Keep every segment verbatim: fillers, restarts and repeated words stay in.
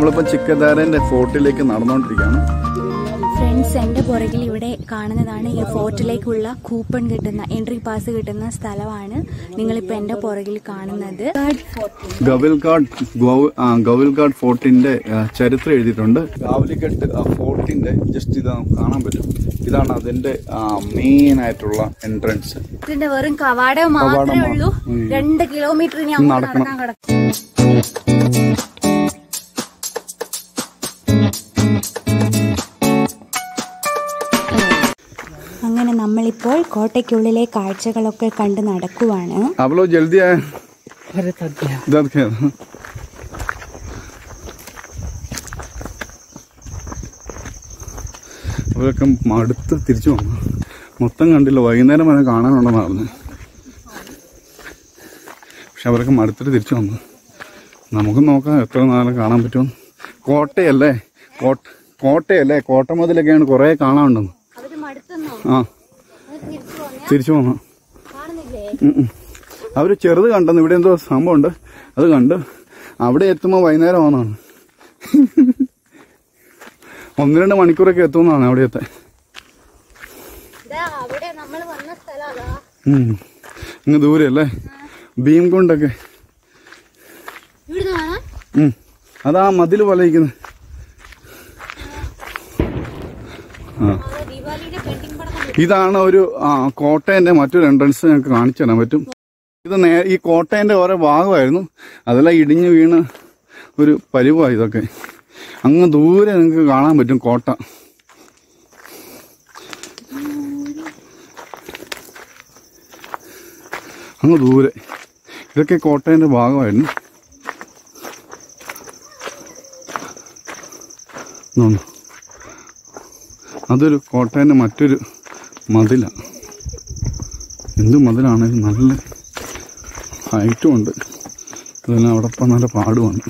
നമ്മളിപ്പോൾ ചിക്കദാരന്റെ ഫോർട്ടിലേക്ക് നടന്നുകൊണ്ടിരിക്കുകയാണ്. ഫ്രണ്ട്സ്, എൻ്റെ പുറകിൽ ഇവിടെ കാണുന്നതാണ് ഈ ഫോർട്ടിലേക്കുള്ള കൂപ്പൺ കിട്ടുന്ന എൻട്രി പാസ് കിട്ടുന്ന സ്ഥലമാണ് നിങ്ങളിപ്പോൾ എൻ്റെ പുറകിൽ കാണുന്നത്. ഗവൽഘാട്ട് ഗവൽഘാട്ട് ഫോർട്ടിന്റെ ചരിത്രം എഴുതിയിട്ടുണ്ട്. ഗവൽഘാട്ട് ഫോർട്ടിന്റെ ജസ്റ്റ് ഇത് കാണാൻ പറ്റും. ഇതാണ് അതിന്റെ മെയിൻ ആയിട്ടുള്ള എൻട്രൻസ്. ഇതിന്റെ വെറും കവാടം മാത്രമേ ഉള്ളൂ. രണ്ട് കിലോമീറ്റർ ഇനി നടക്കണം. അങ്ങനെ നമ്മളിപ്പോൾ കോട്ടയ്ക്കുള്ളിലെ കാഴ്ചകളൊക്കെ കണ്ട് നടക്കുവാണ്. അവരൊക്കെ മടുത്ത് തിരിച്ചു വന്നു. മൊത്തം കണ്ടില്ല, വൈകുന്നേരം വരെ കാണാനുണ്ടെന്ന് പറഞ്ഞു. പക്ഷെ അവരൊക്കെ മടുത്തിട്ട് തിരിച്ചു വന്നു. നമുക്ക് നോക്കാം എത്ര നാളെ കാണാൻ പറ്റും. കോട്ടയല്ലേ കോട്ട കോട്ടയല്ലേ കോട്ട മതിലൊക്കെയാണ് കുറെ കാണാനുണ്ടെന്ന്. ആ തിരിച്ചു പോണ അവര് ചെറുത് കണ്ടെന്ന്, ഇവിടെ എന്തോ സംഭവം ഉണ്ട് അത് കണ്ട് അവിടെ എത്തുമ്പോ വൈകുന്നേരം ആണെന്നാണ്. ഒന്ന് രണ്ട് മണിക്കൂറൊക്കെ എത്തുമെന്നാണ് അവിടെ എത്താൻ. ഇങ്ങ് ദൂരെ അല്ലേ ഭീം കൊണ്ടൊക്കെ. അതാ മതിൽ വലയിക്കുന്നത്. ആ, ഇതാണ് ഒരു കോട്ടയന്റെ മറ്റൊരു എൻട്രൻസ്. ഞങ്ങൾക്ക് കാണിച്ചു തരാൻ പറ്റും. ഇത് ഈ കോട്ടയന്റെ ഓരോ ഭാഗമായിരുന്നു, അതെല്ലാം ഇടിഞ്ഞു വീണ് ഒരു പരിവായി. ഇതൊക്കെ അങ്ങ് ദൂരെ നിങ്ങൾക്ക് കാണാൻ പറ്റും കോട്ട. അങ്ങ് ദൂരെ ഇതൊക്കെ കോട്ടയന്റെ ഭാഗമായിരുന്നു. അതൊരു കോട്ടയൻ്റെ മറ്റൊരു മതിലാണ്. എന്ത് മതിലാണെങ്കിലും നല്ല ഹൈറ്റും ഉണ്ട്. അതെല്ലാം അവിടെ ഇപ്പം നല്ല പാടുമാണ്.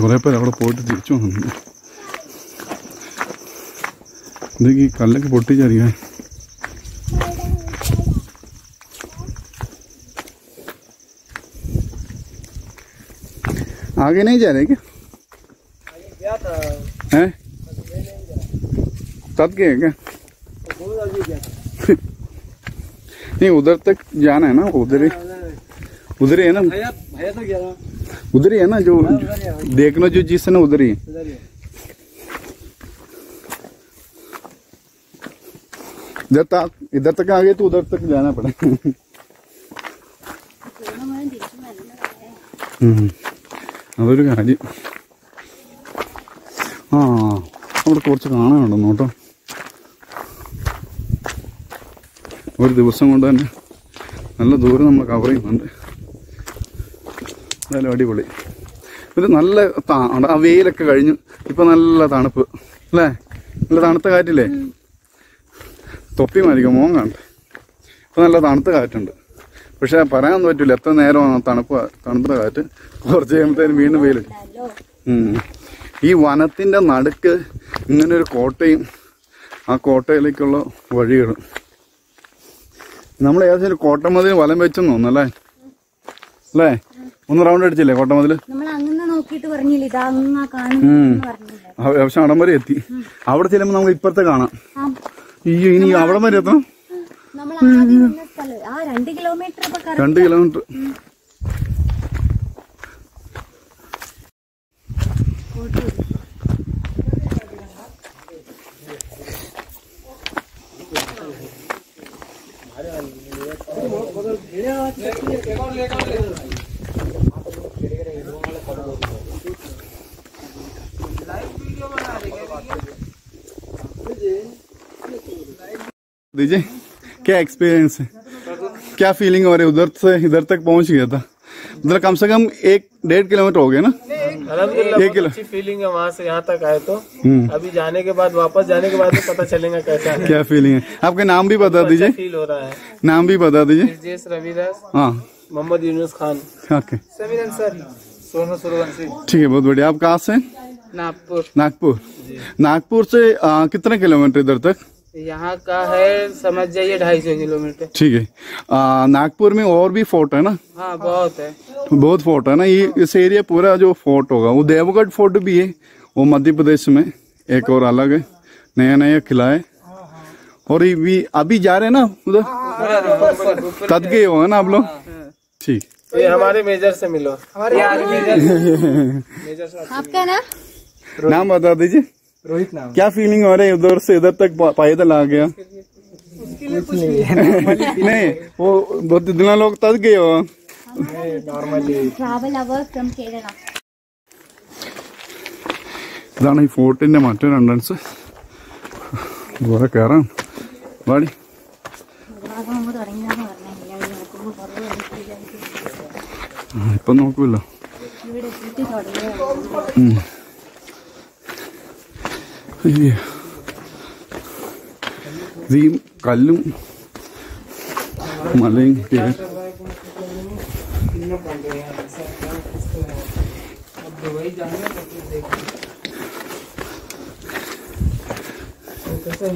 കുറേ പേര് അവിടെ പോയിട്ട് തിരിച്ചു വന്നിട്ടുണ്ട്. ഇതൊക്കെ ഈ കല്ലൊക്കെ പൊട്ടിച്ചറിയാൻ. आगे नहीं जा रहे क्या? हैं तब के है क्या? नहीं, उधर तक जाना है ना, उधर ही उधर ही है ना, उधर ही है ना, जो देखना जो जिस ना उधर ही है. इधर तक इधर तक आ गए तो उधर तक जाना पड़ेगा. हम्म, അതൊരു കാര്യം. ആ, അവിടെ കുറച്ച് കാണാനുണ്ടെന്ന് കേട്ടോ. ഒരു ദിവസം കൊണ്ട് തന്നെ നല്ല ദൂരം നമ്മൾ കവർ ചെയ്യുന്നുണ്ട്. എന്തായാലും അടിപൊളി. ഇത് നല്ല ആ വെയിലൊക്കെ കഴിഞ്ഞു, ഇപ്പം നല്ല തണുപ്പ് അല്ലേ, നല്ല തണുത്ത കാറ്റില്ലേ. തൊപ്പി മാരിക്കും മോൻ കാണട്ടെ. ഇപ്പം നല്ല തണുത്ത കാറ്റുണ്ട്. പക്ഷെ പറയാനൊന്നും പറ്റില്ല എത്ര നേരമാണ് തണുപ്പ് തണുത്ത കാറ്റ്. കുറച്ച് കഴിയുമ്പോഴത്തേനും വീണ്ടും വെയിൽ. ഈ വനത്തിൻ്റെ നടുക്ക് ഇങ്ങനൊരു കോട്ടയും ആ കോട്ടയിലേക്കുള്ള വഴികളും. നമ്മൾ ഏകദേശം ഒരു കോട്ടമതിൽ വലം വെച്ചെന്ന് തോന്നുന്നല്ലേ അല്ലേ? ഒന്ന് റൗണ്ട് അടിച്ചില്ലേ കോട്ടമതിൽ? പക്ഷെ അവിടം വരെ എത്തി. അവിടെ ചെല്ലുമ്പോൾ നമുക്ക് ഇപ്പുറത്തെ കാണാം. അയ്യോ, ഇനി അവിടം വരെ എത്തണം. രണ്ട് കിലോമീറ്റർ दीजिए. क्या एक्सपीरियंस है, क्या फीलिंग हो रही है? उधर से इधर तक पहुंच गया था. मतलब कम से कम एक डेढ़ किलोमीटर हो गया ना. एक अच्छी फीलिंग है वहाँ से यहाँ तक आए तो. अभी जाने के बाद वापस जाने के बाद तो पता चलेगा कैसा है. क्या फीलिंग है? आपका नाम भी बता दीजिए. फील हो रहा है. नाम भी बता दीजिए. रविदास. हाँ, मोहम्मद यूनुस खान. Okay sir. सोनू सूर्यवंशी. ठीक है, बहुत बढ़िया. आप कहाँ से? नागपुर. नागपुर. नागपुर से कितना किलोमीटर इधर तक? यहाँ का है समझ जाइए ढाई सौ किलोमीटर। ठीक है, नागपुर में और भी फोर्ट है ना? हाँ बहुत है, बहुत फोर्ट है ना। ये इस एरिया पूरा जो फोर्ट होगा वो देवगढ़ फोर्ट भी है, वो मध्य प्रदेश में एक और अलग है, नया नया किला है। और ये भी अभी जा रहे हैं ना उधर तद गए हो ना आप लोग। ठीक, ये हमारे मेजर से मिलो। आपका नाम नाम बता दीजिए। रोहित नाम। क्या फीलिंग हो रही है उधर से इधर तक पैदल आ गया? उसके लिए कुछ नहीं, नहीं वो बहुत इतना लोग तक गए हो normally. Travel hour from Kerala ഇതാണ് ഈ ഫോർട്ടിന്റെ മറ്റൊരു എൻട്രൻസ് ഇതുപോലെ കയറാം വാടി ഇപ്പൊ നോക്കൂല്ലോ ഈ കല്ലും മലയും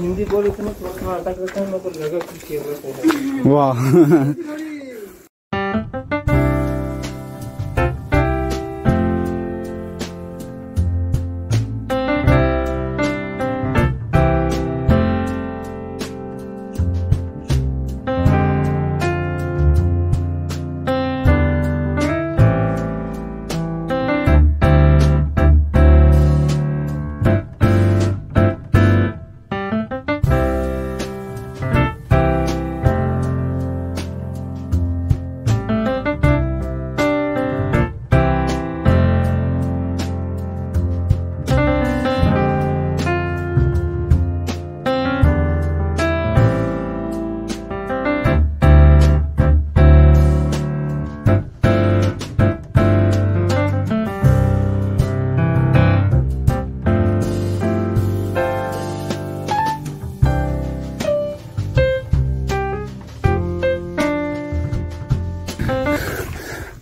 हिंदी बोल इतना है। वाह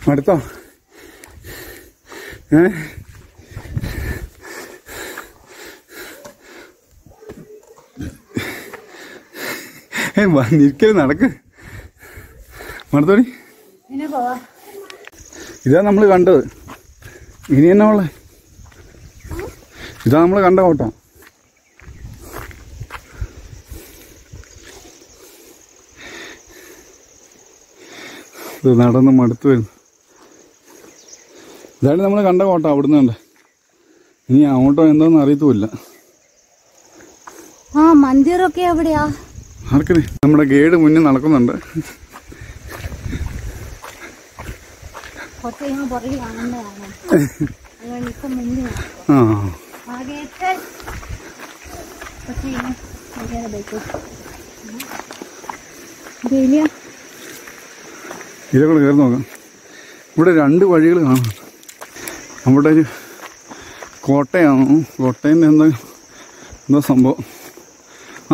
मरता है मरतोड़ी इതാ നമ്മൾ കണ്ടത്। ഇനി എന്നാ ഉള്ളേ? ഇതാ നമ്മൾ കണ്ട കോട്ട। ഇത് നടന്ന് മടുത്തു വരുന്നു। ഇതാണ് നമ്മൾ കണ്ട കോട്ട, അവിടുന്ന് കണ്ട। ഇനി അങ്ങോട്ടോ എന്താണെന്ന് അറിയത്തുമില്ല। ആ മന്ദിരൊക്കെ എവിടെയാ? ആർക്കറി? നമ്മുടെ ഗൈഡ് മുന്നേ നടക്കുന്നുണ്ട്. കൊട്ടേങ്ങ പുറകിൽ കാണുന്നതാണ്. ഞാൻ ഇപ്പോ മുന്നിൽ നടക്കുക. ആ. ആഗേത്തെ കൊട്ടേങ്ങ നേരെ ബൈക്ക്. ഇതില്ല. ഇതിലൊക്കെ കയറി നോക്കാം. ഇവിടെ രണ്ട് വഴികൾ കാണാം. നമ്മുടെ ഒരു കോട്ടയാണ്, കോട്ടേൻ്റെ എന്താ എന്താ സംഭവം?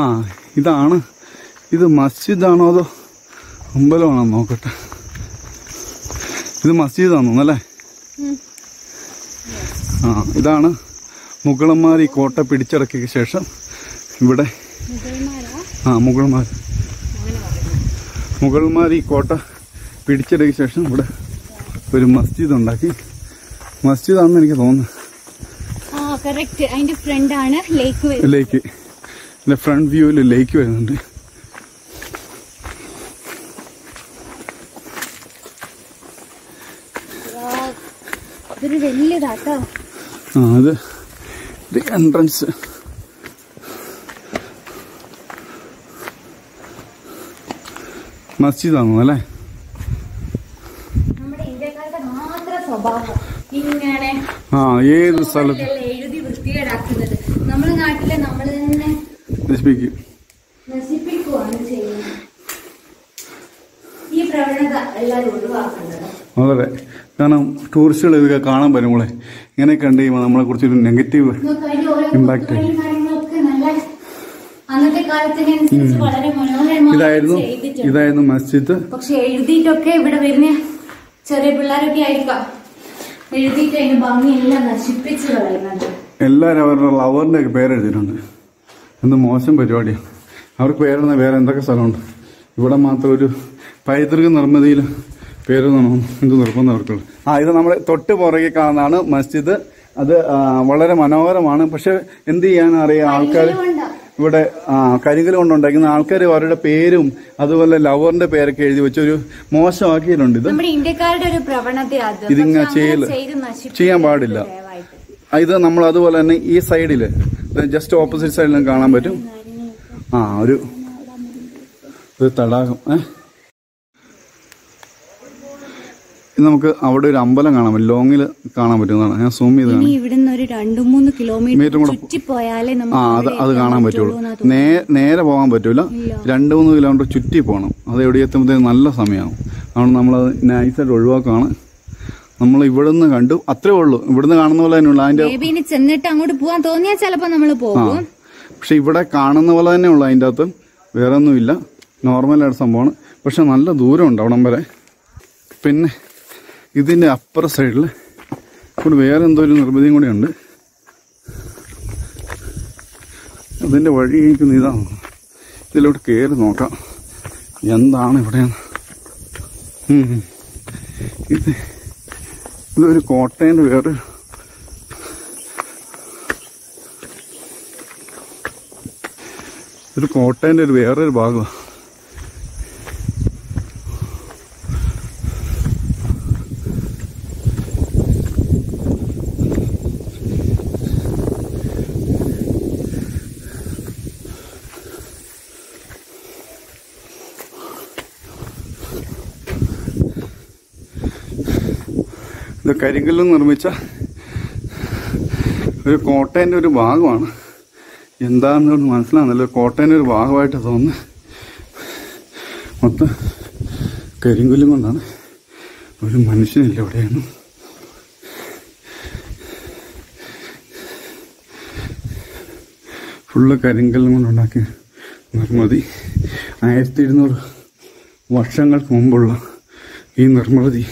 ആ ഇതാണ്, ഇത് മസ്ജിദാണോ അതോ അമ്പലമാണോ നോക്കട്ടെ. ഇത് മസ്ജിദാണെന്നല്ലേ? ആ ഇതാണ് മുഗളന്മാർ ഈ കോട്ട പിടിച്ചടക്കിയ ശേഷം ഇവിടെ ആ മുഗൾമാർ മുഗൾമാർ ഈ കോട്ട പിടിച്ചടക്കിയ ശേഷം ഇവിടെ ഒരു മസ്ജിദ് ഉണ്ടാക്കി. മസ്ജിദ് ആണെന്ന് എനിക്ക് തോന്നുന്നു. ലേക്ക് ഫ്രണ്ട് വ്യൂവില് ലേക്ക് വരുന്നുണ്ട്. ആ അത് എൻട്രൻസ് മസ്ജിദ് ആണോ അല്ലേ? ഏത് സ്ഥലത്ത് നശിപ്പിക്കും അതെ, കാരണം ടൂറിസ്റ്റുകൾ ഇതൊക്കെ കാണാൻ വരുമ്പോളെ ഇങ്ങനെ കണ്ടു കഴിയുമ്പോൾ നമ്മളെ കുറിച്ചൊരു നെഗറ്റീവ് ഇമ്പാക്ട്. ഇതായിരുന്നു ഇതായിരുന്നു മസ്ജിദ്. പക്ഷെ എഴുതിയിട്ടൊക്കെ ഇവിടെ വരുന്ന ചെറിയ പിള്ളേരൊക്കെ ആയിരിക്കാം എല്ലാരും അവരുടെ ലവറിന്റെ ഒക്കെ പേരെഴുതിയിട്ടുണ്ട്. എന്ത് മോശം പരിപാടിയാണ്. അവർക്ക് പേരുന്ന വേറെ എന്തൊക്കെ സ്ഥലമുണ്ട്. ഇവിടെ മാത്രം ഒരു പൈതൃക നിർമ്മിതിയിൽ പേര് എന്ത് നിർബന്ധം അവർക്കുള്ളൂ. ആ ഇത് നമ്മുടെ തൊട്ട് പുറകെ കാണുന്നതാണ് മസ്ജിദ്. അത് വളരെ മനോഹരമാണ്. പക്ഷെ എന്ത് ചെയ്യാൻ അറിയാം, ആൾക്കാർ ഇവിടെ കരിങ്കല് കൊണ്ടുണ്ടാക്കുന്ന ആൾക്കാർ അവരുടെ പേരും അതുപോലെ ലവറിന്റെ പേരൊക്കെ എഴുതി വെച്ചൊരു മോശമാക്കിയിട്ടുണ്ട്. ഇത് ഇന്ത്യക്കാരുടെ ഒരു പ്രവണതയാണ്, ഇതിങ്ങനെ ചെയ്യല് ചെയ്യാൻ പാടില്ല. ഇത് നമ്മൾ അതുപോലെ തന്നെ ഈ സൈഡില് ജസ്റ്റ് ഓപ്പോസിറ്റ് സൈഡിലും കാണാൻ പറ്റും. ആ ഒരു തടാകം. നമുക്ക് അവിടെ ഒരു അമ്പലം കാണാൻ പറ്റും, ലോങ്ങിൽ കാണാൻ പറ്റുന്നതാണ്. ഞാൻ സൂം ചെയ്താണ്. ഇവിടുന്ന് ഒരു രണ്ടു മൂന്ന് കിലോമീറ്റർ ചുറ്റി പോയാലേ അത് കാണാൻ പറ്റുള്ളൂ. നേരെ പോകാൻ പറ്റൂല, രണ്ടു മൂന്ന് കിലോമീറ്റർ ചുറ്റി പോകണം. അത് എവിടെ എത്തുമ്പോഴത്തേക്കും നല്ല സമയമാകും. അതുകൊണ്ട് നമ്മളത് നൈസായിട്ട് ഒഴിവാക്കാണ്. നമ്മൾ ഇവിടുന്ന് കണ്ടു, അത്രേ ഉള്ളൂ. ഇവിടുന്ന് കാണുന്ന പോലെ തന്നെയുള്ളൂ. അതിന്റെ ചെന്നിട്ട് അങ്ങോട്ട് പോകാൻ തോന്നിയാൽ ചിലപ്പോൾ നമ്മൾ പോകും. പക്ഷെ ഇവിടെ കാണുന്ന പോലെ തന്നെ ഉള്ളു. അതിൻ്റെ അകത്ത് വേറെ ഒന്നുമില്ല, നോർമലായിട്ട് സംഭവമാണ്. പക്ഷെ നല്ല ദൂരമുണ്ട് അവിടം വരെ. പിന്നെ ഇതിൻ്റെ അപ്പുറ സൈഡിൽ കൂടെ വേറെ എന്തോ ഒരു നിർമ്മിതിയും കൂടെ ഉണ്ട്. അതിൻ്റെ വഴി കഴിക്കുന്ന ഇതാണ്. ഇതിലോട്ട് കയറി നോക്കാം എന്താണ് ഇവിടെയാണ്. ഇത് ഇതൊരു കോട്ടേൻ്റെ വേറെ ഒരു കോട്ടേൻ്റെ ഒരു വേറൊരു ഭാഗമാണ്. ഇത് കരിങ്കല്ലിൽ നിർമ്മിച്ച ഒരു കോട്ടേൻ്റെ ഒരു ഭാഗമാണ്. എന്താണെന്നോട് മനസ്സിലാകുന്നില്ല. കോട്ടേൻ്റെ ഒരു ഭാഗമായിട്ട് തോന്നുന്നു. മൊത്തം കരിങ്കല്ലും കൊണ്ടാണ്. ഒരു മനുഷ്യനില്ല എവിടെയാണ്. ഫുള്ള് കരിങ്കല്ലും കൊണ്ടുണ്ടാക്കിയ നിർമ്മിതി. ആയിരത്തി ഇരുന്നൂറ് വർഷങ്ങൾക്ക് മുമ്പുള്ള ഈ നിർമ്മിതി.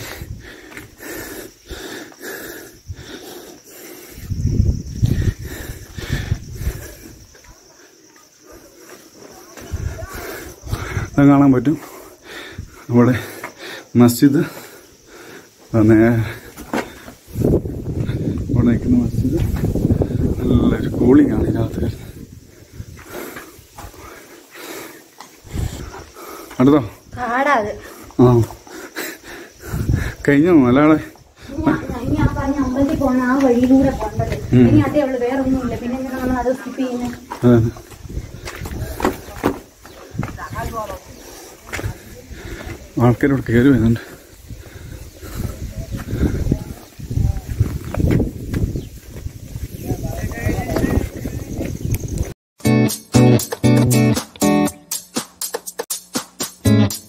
കാണാൻ പറ്റും അവിടെ മസ്ജിദ്. ഇവിടെ നിൽക്കുന്ന മസ്ജിദ് നല്ലൊരു കൂളിംഗ് ആണ്. ഇതിനകത്ത് അടുത്തോ ആ കഴിഞ്ഞോ നല്ലയാളെ. ആൾക്കാരോട് കയറി വരുന്നുണ്ട്.